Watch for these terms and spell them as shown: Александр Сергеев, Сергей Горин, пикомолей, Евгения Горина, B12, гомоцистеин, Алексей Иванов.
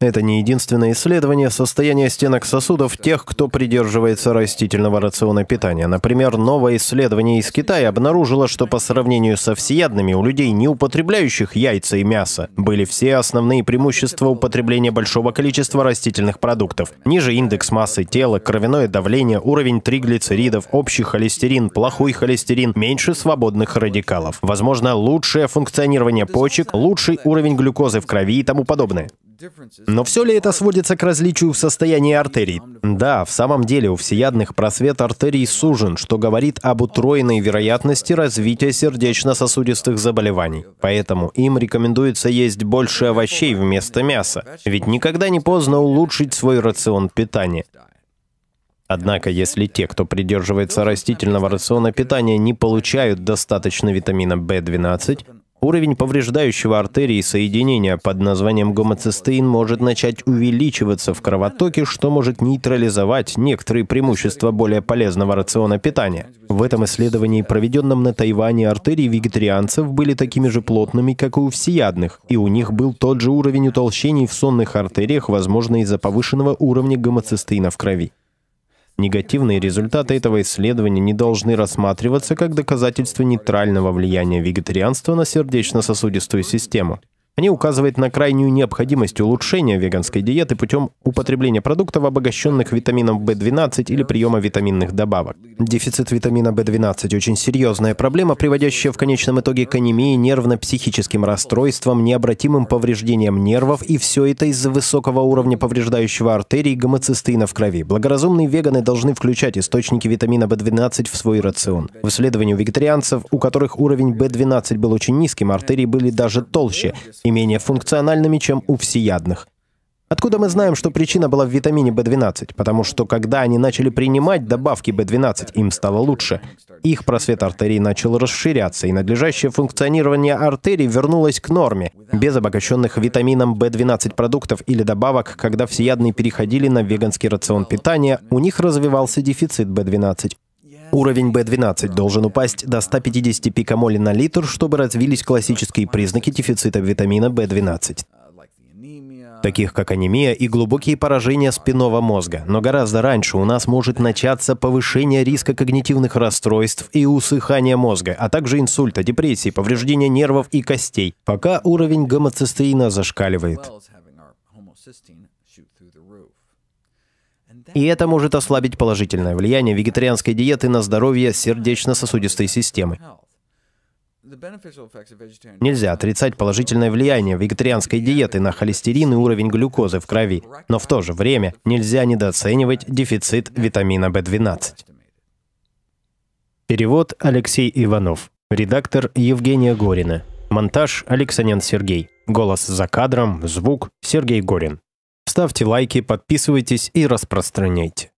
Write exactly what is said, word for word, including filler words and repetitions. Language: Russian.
Это не единственное исследование состояния стенок сосудов тех, кто придерживается растительного рациона питания. Например, новое исследование из Китая обнаружило, что по сравнению со всеядными у людей, не употребляющих яйца и мясо, были все основные преимущества употребления большого количества растительных продуктов. Ниже индекс массы тела, кровяное давление, уровень триглицеридов, общий холестерин, плохой холестерин, меньше свободных радикалов. Возможно, лучшее функционирование почек, лучший уровень глюкозы в крови и тому подобное. Но все ли это сводится к различию в состоянии артерий? Да, в самом деле у всеядных просвет артерий сужен, что говорит об утроенной вероятности развития сердечно-сосудистых заболеваний. Поэтому им рекомендуется есть больше овощей вместо мяса, ведь никогда не поздно улучшить свой рацион питания. Однако, если те, кто придерживается растительного рациона питания, не получают достаточно витамина бэ двенадцать, уровень повреждающего артерии соединения под названием гомоцистеин может начать увеличиваться в кровотоке, что может нейтрализовать некоторые преимущества более полезного рациона питания. В этом исследовании, проведенном на Тайване, артерии вегетарианцев были такими же плотными, как и у всеядных, и у них был тот же уровень утолщений в сонных артериях, возможно, из-за повышенного уровня гомоцистеина в крови. Негативные результаты этого исследования не должны рассматриваться как доказательство нейтрального влияния вегетарианства на сердечно-сосудистую систему. Они указывают на крайнюю необходимость улучшения веганской диеты путем употребления продуктов, обогащенных витамином бэ двенадцать или приема витаминных добавок. Дефицит витамина бэ двенадцать – очень серьезная проблема, приводящая в конечном итоге к анемии, нервно-психическим расстройствам, необратимым повреждениям нервов, и все это из-за высокого уровня повреждающего артерий гомоцистеина в крови. Благоразумные веганы должны включать источники витамина бэ двенадцать в свой рацион. В исследовании у вегетарианцев, у которых уровень бэ двенадцать был очень низким, артерии были даже толще – и менее функциональными, чем у всеядных. Откуда мы знаем, что причина была в витамине бэ двенадцать? Потому что, когда они начали принимать добавки бэ двенадцать, им стало лучше. Их просвет артерий начал расширяться, и надлежащее функционирование артерий вернулось к норме. Без обогащенных витамином бэ двенадцать продуктов или добавок, когда всеядные переходили на веганский рацион питания, у них развивался дефицит бэ двенадцать. Уровень бэ двенадцать должен упасть до ста пятидесяти пикомолей на литр, чтобы развились классические признаки дефицита витамина бэ двенадцать, таких как анемия и глубокие поражения спинного мозга. Но гораздо раньше у нас может начаться повышение риска когнитивных расстройств и усыхания мозга, а также инсульта, депрессии, повреждения нервов и костей, пока уровень гомоцистеина зашкаливает. И это может ослабить положительное влияние вегетарианской диеты на здоровье сердечно-сосудистой системы. Нельзя отрицать положительное влияние вегетарианской диеты на холестерин и уровень глюкозы в крови, но в то же время нельзя недооценивать дефицит витамина бэ двенадцать. Перевод Алексей Иванов, редактор Евгения Горина, монтаж Александр Сергеев, голос за кадром, звук Сергей Горин. Ставьте лайки, подписывайтесь и распространяйте.